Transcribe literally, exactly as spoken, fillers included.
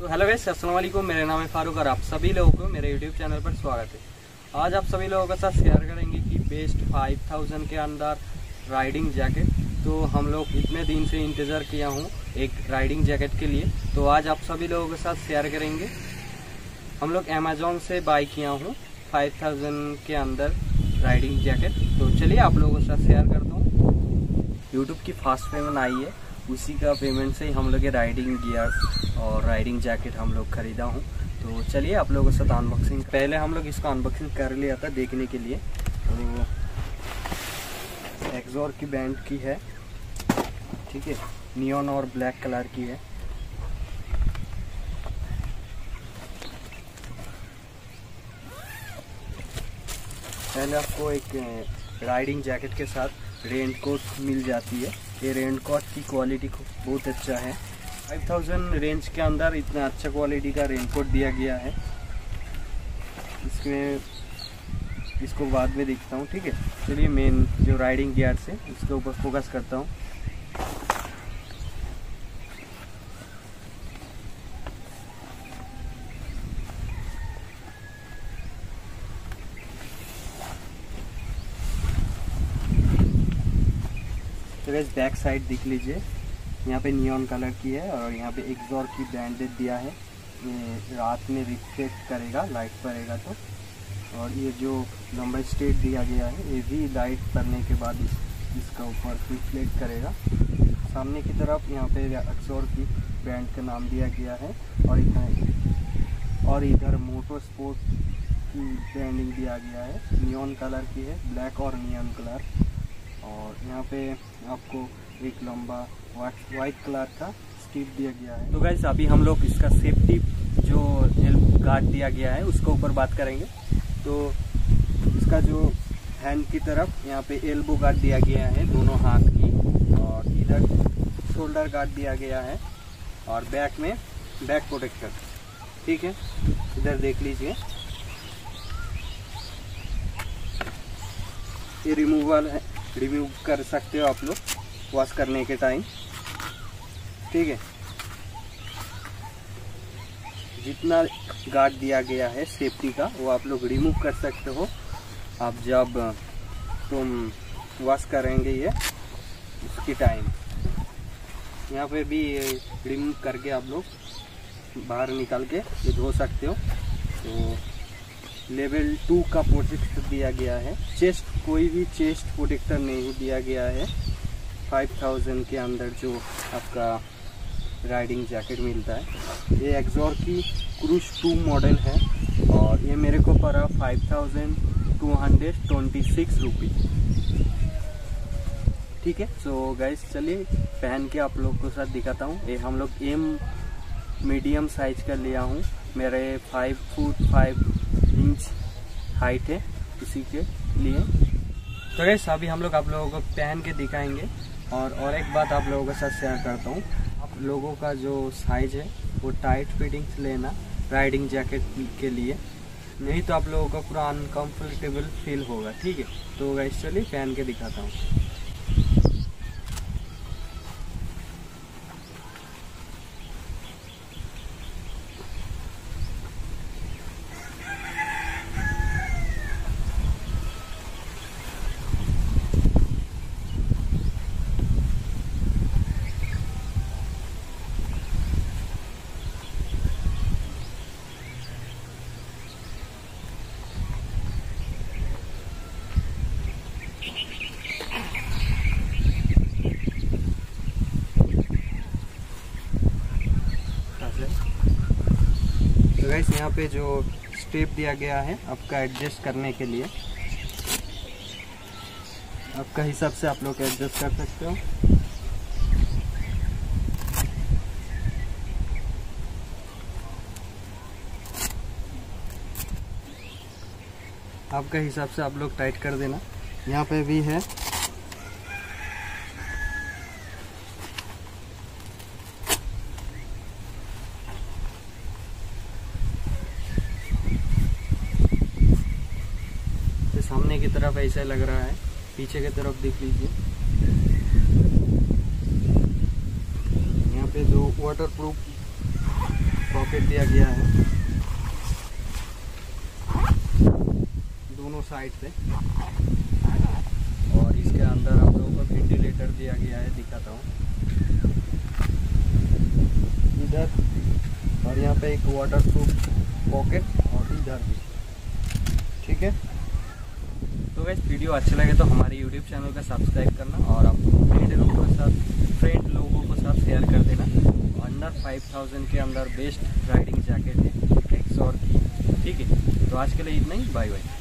तो hello guys, अस्सलाम वालेकुम। मेरा नाम है फ़ारूक और आप सभी लोगों को मेरे यूट्यूब चैनल पर स्वागत है। आज आप सभी लोगों के साथ शेयर करेंगे कि बेस्ट पाँच हज़ार के अंदर राइडिंग जैकेट। तो हम लोग इतने दिन से इंतज़ार किया हूँ एक राइडिंग जैकेट के लिए, तो आज आप सभी लोगों के साथ शेयर करेंगे। हम लोग अमेजोन से बाई किया हूँ पाँच हज़ार के अंदर राइडिंग जैकेट। तो चलिए आप लोगों के साथ शेयर करता हूँ। यूट्यूब की फास्ट पेमेंट आई है, उसी का पेमेंट से ही हम लोग राइडिंग गियर्स और राइडिंग जैकेट हम लोग ख़रीदा हूँ। तो चलिए आप लोगों के साथ अनबॉक्सिंग, पहले हम लोग इसको अनबॉक्सिंग कर लिया था देखने के लिए। तो एक्सोर की ब्रांड की है, ठीक है, नियॉन और ब्लैक कलर की है। पहले आपको एक राइडिंग जैकेट के साथ रेनकोट मिल जाती है। ये रेनकोट की क्वालिटी बहुत अच्छा है, पाँच हज़ार रेंज के अंदर इतना अच्छा क्वालिटी का रेनकोट दिया गया है। इसमें इसको बाद में देखता हूँ, ठीक है। चलिए मेन जो राइडिंग गियर से उसके ऊपर फोकस करता हूँ। बैक साइड देख लीजिए, यहाँ पे नियॉन कलर की है और यहाँ पे एक्सोर की ब्रांडेड दिया है। ये रात में रिफ्लेक्ट करेगा, लाइट पड़ेगा तो। और ये जो लंबा स्ट्रेट दिया गया है, ये भी लाइट पड़ने के बाद इस, इसका ऊपर रिफ्लेक्ट करेगा। सामने की तरफ यहाँ पे एक्सोर की ब्रांड का नाम दिया गया है और इधर और इधर मोटर स्पोर्ट की ब्रांडिंग दिया गया है। नियॉन कलर की है, ब्लैक और नियॉन कलर। और यहाँ पे आपको एक लंबा वाइट वाइट कलर का स्ट्रिप दिया गया है। तो गाइस अभी हम लोग इसका सेफ्टी जो हेल्प गार्ड दिया गया है उसके ऊपर बात करेंगे। तो इसका जो हैंड की तरफ यहाँ पे एल्बो गार्ड दिया गया है दोनों हाथ की, और इधर शोल्डर गार्ड दिया गया है, और बैक में बैक प्रोटेक्टर, ठीक है। इधर देख लीजिए, ये रिमूवल है, रिव्यू कर सकते हो आप लोग वॉश करने के टाइम, ठीक है। जितना गार्ड दिया गया है सेफ्टी का वो आप लोग रिमूव कर सकते हो आप जब तुम वॉश करेंगे ये उसके टाइम। यहाँ पे भी रिमूव करके आप लोग बाहर निकाल के ये धो सकते हो। तो लेवल टू का प्रोटेक्टर दिया गया है। चेस्ट, कोई भी चेस्ट प्रोटेक्टर नहीं दिया गया है पाँच हज़ार के अंदर जो आपका राइडिंग जैकेट मिलता है। ये एक्सोर की क्रूज टू मॉडल है और ये मेरे को पड़ा पाँच हज़ार दो सौ छब्बीस रुपी, ठीक है। सो गाइस चलिए पहन के आप लोग को साथ दिखाता हूँ। ये हम लोग एम मीडियम साइज का लिया हूँ, मेरे five foot five inch height है उसी के लिए। तो गाइस अभी हम लोग आप लोगों को पहन के दिखाएंगे। और और एक बात आप लोगों के साथ शेयर करता हूँ, आप लोगों का जो साइज है वो टाइट फिटिंग्स लेना राइडिंग जैकेट के लिए, नहीं तो आप लोगों को पूरा अनकम्फर्टेबल फील होगा, ठीक है। तो गाइस चलिए पहन के दिखाता हूँ। गाइस यहाँ पे जो स्टेप दिया गया है आपका एडजस्ट करने के लिए, आपका हिसाब से आप लोग एडजस्ट कर सकते हो। आपका हिसाब से आप लोग टाइट कर देना। यहाँ पे भी है, सामने की तरफ ऐसा लग रहा है, पीछे की तरफ देख लीजिए। यहाँ पे दो वाटरप्रूफ लपेट दिया गया है दोनों साइड से। और इसके अंदर आप लोगों को वेंटिलेटर दिया गया है, दिखाता हूँ इधर, और यहाँ पे एक वाटर प्रूफ पॉकेट और इधर भी, ठीक है। तो गाइस वीडियो अच्छे लगे तो हमारे यूट्यूब चैनल का सब्सक्राइब करना और आप फ्रेंड लोगों के साथ फ्रेंड लोगों को साथ शेयर कर देना। अंडर पाँच हज़ार के अंदर बेस्ट राइडिंग जैकेट है एक्सोर की, ठीक है। तो आज के लिए इतना ही, बाय बाय।